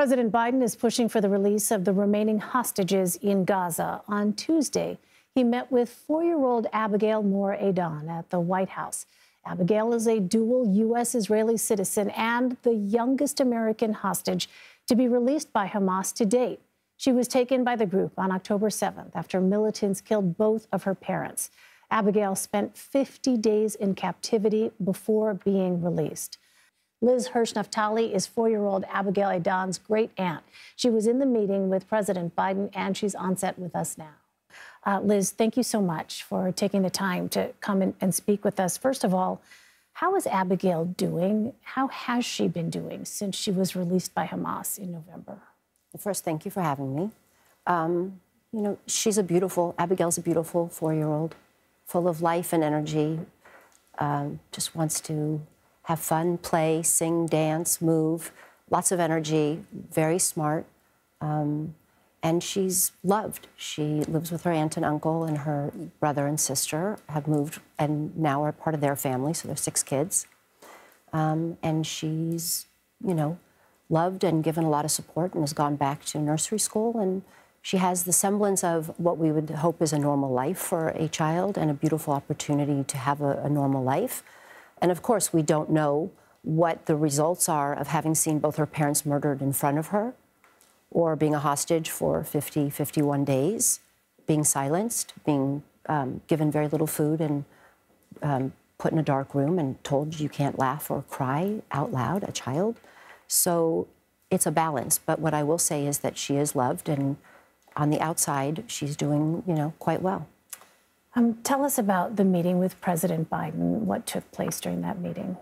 President Biden is pushing for the release of the remaining hostages in Gaza. On Tuesday, he met with four-year-old Abigail Mor Edan at the White House. Abigail is a dual U.S.-Israeli citizen and the youngest American hostage to be released by Hamas to date. She was taken by the group on October 7th after militants killed both of her parents. Abigail spent 50 days in captivity before being released. Liz Hirsh Naftali is four-year-old Abigail Edan's great aunt. She was in the meeting with President Biden, and she's on set with us now. Liz, thank you so much for taking the time to come and speak with us. First of all, how is Abigail doing? How has she been doing since she was released by Hamas in November? First, thank you for having me. You know, Abigail's a beautiful four-year-old, full of life and energy, just wants to have fun, play, sing, dance, move, lots of energy, very smart. And she's loved. She lives with her aunt and uncle, and her brother and sister have moved and now are part of their family, so there's 6 kids. And she's, you know, loved and given a lot of support and has gone back to nursery school. And she has the semblance of what we would hope is a normal life for a child and a beautiful opportunity to have a normal life. And of course, we don't know what the results are of having seen both her parents murdered in front of her, or being a hostage for 50, 51 days, being silenced, being given very little food and put in a dark room and told you can't laugh or cry out loud, a child. So it's a balance. But what I will say is that she is loved, and on the outside, she's doing, you know, quite well. Tell us about the meeting with President Biden. What took place during that meeting?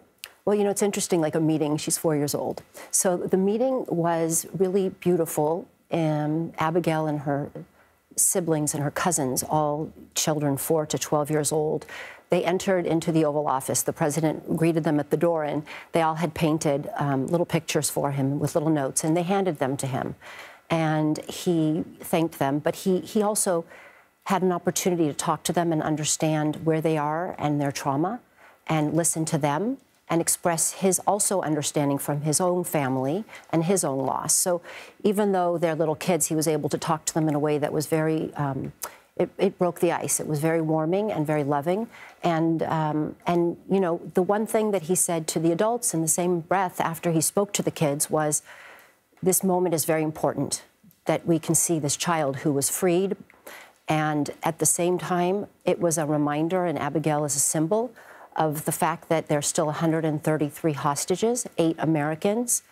Well, you know, it's interesting, like a meeting, she's 4 years old. So the meeting was really beautiful. Abigail and her siblings and her cousins, all children 4 to 12 years old, they entered into the Oval Office. The president greeted them at the door, and they all had painted little pictures for him with little notes, and they handed them to him. And he thanked them, but he also had an opportunity to talk to them and understand where they are and their trauma, and listen to them, and express his also understanding from his own family and his own loss. So even though they're little kids, he was able to talk to them in a way that was very, it broke the ice. It was very warming and very loving. And you know, the one thing that he said to the adults in the same breath after he spoke to the kids was, this moment is very important, that we can see this child who was freed. And at the same time, it was a reminder, and Abigail is a symbol of the fact that there's still 133 hostages, 8 Americans,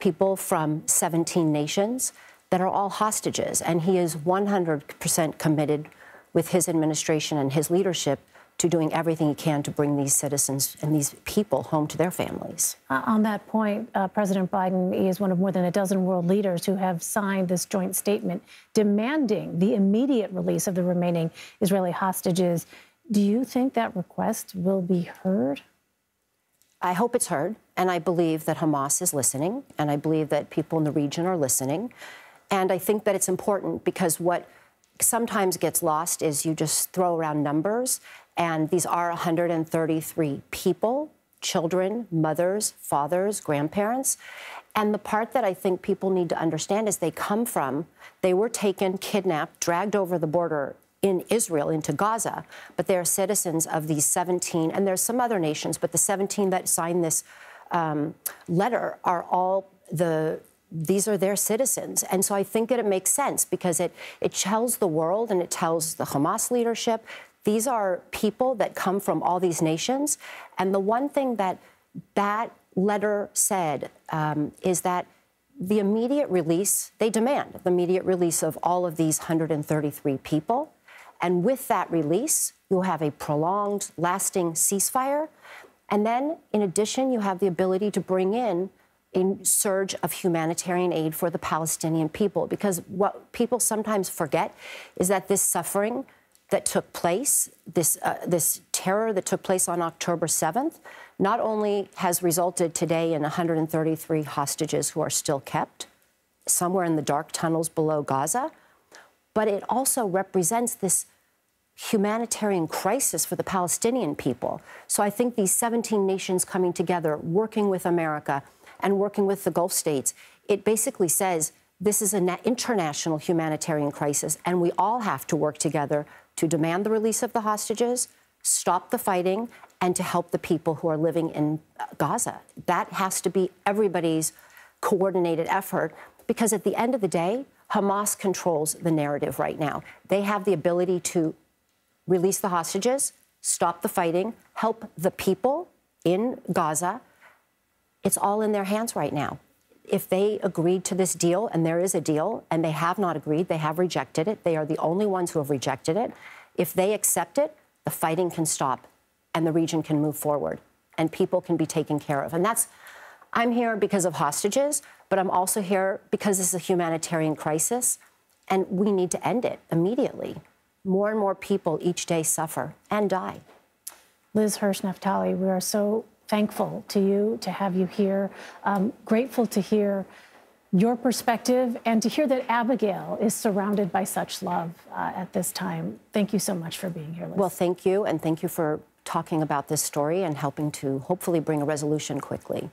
people from 17 nations that are all hostages. And he is 100% committed with his administration and his leadership to doing everything he can to bring these citizens and these people home to their families. On that point, President Biden is one of more than a dozen world leaders who have signed this joint statement demanding the immediate release of the remaining Israeli hostages. Do you think that request will be heard? I hope it's heard, and I believe that Hamas is listening, and I believe that people in the region are listening. And I think that it's important, because what sometimes gets lost is you just throw around numbers, and these are 133 people, children, mothers, fathers, grandparents. And the part that I think people need to understand is they come from, they were taken, kidnapped, dragged over the border in Israel, into Gaza, but they are citizens of these 17, and there's some other nations, but the 17 that signed this letter are all these are their citizens. And so I think that it makes sense, because it tells the world and it tells the Hamas leadership, these are people that come from all these nations. And the one thing that that letter said is that the immediate release, they demand the immediate release of all of these 133 people. And with that release, you'll have a prolonged, lasting ceasefire. And then, in addition, you have the ability to bring in a surge of humanitarian aid for the Palestinian people. Because what people sometimes forget is that this suffering that took place, this terror that took place on October 7th, not only has resulted today in 133 hostages who are still kept somewhere in the dark tunnels below Gaza, but it also represents this humanitarian crisis for the Palestinian people. So I think these 17 nations coming together, working with America and working with the Gulf states, it basically says this is an international humanitarian crisis, and we all have to work together to demand the release of the hostages, stop the fighting, and to help the people who are living in Gaza. That has to be everybody's coordinated effort, because at the end of the day, Hamas controls the narrative right now. They have the ability to release the hostages, stop the fighting, help the people in Gaza. It's all in their hands right now. If they agreed to this deal, and there is a deal, and they have not agreed, they have rejected it. They are the only ones who have rejected it. If they accept it, the fighting can stop and the region can move forward and people can be taken care of. And that's, I'm here because of hostages, but I'm also here because this is a humanitarian crisis and we need to end it immediately. More and more people each day suffer and die. Liz Hirsh Naftali, we are so thankful to you, to have you here, grateful to hear your perspective and to hear that Abigail is surrounded by such love at this time. Thank you so much for being here, Liz. Well, thank you, and thank you for talking about this story and helping to hopefully bring a resolution quickly.